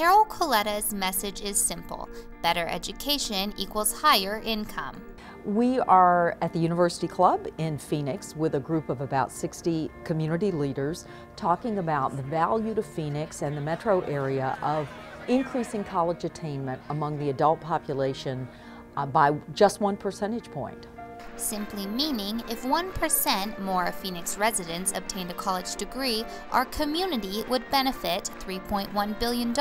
Carol Coletta's message is simple: better education equals higher income. We are at the University Club in Phoenix with a group of about 60 community leaders talking about the value to Phoenix and the metro area of increasing college attainment among the adult population by just 1 percentage point. Simply meaning, if 1% more of Phoenix residents obtained a college degree, our community would benefit $3.1 billion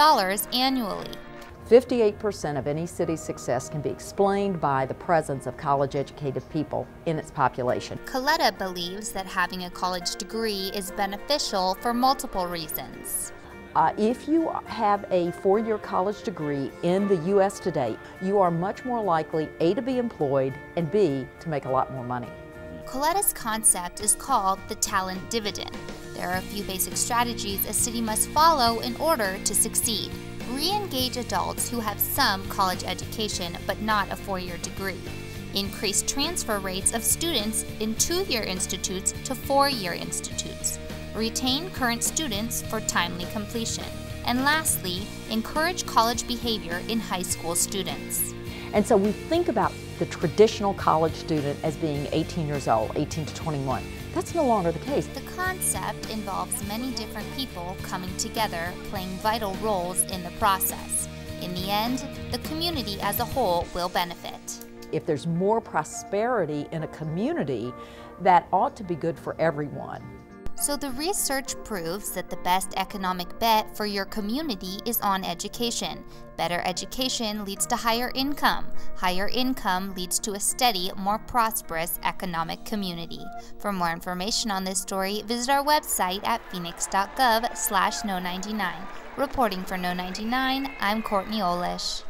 annually. 58% of any city's success can be explained by the presence of college-educated people in its population. Coletta believes that having a college degree is beneficial for multiple reasons. If you have a four-year college degree in the U.S. today, you are much more likely, A, to be employed, and B, to make a lot more money. Coletta's concept is called the Talent Dividend. There are a few basic strategies a city must follow in order to succeed. Re-engage adults who have some college education but not a four-year degree. Increase transfer rates of students in two-year institutes to four-year institutes. Retain current students for timely completion. And lastly, encourage college behavior in high school students. And so we think about the traditional college student as being 18 years old, 18 to 21. That's no longer the case. The concept involves many different people coming together, playing vital roles in the process. In the end, the community as a whole will benefit. If there's more prosperity in a community, that ought to be good for everyone. So the research proves that the best economic bet for your community is on education. Better education leads to higher income. Higher income leads to a steady, more prosperous economic community. For more information on this story, visit our website at phoenix.gov/know99. Reporting for know99, I'm Courtney Olish.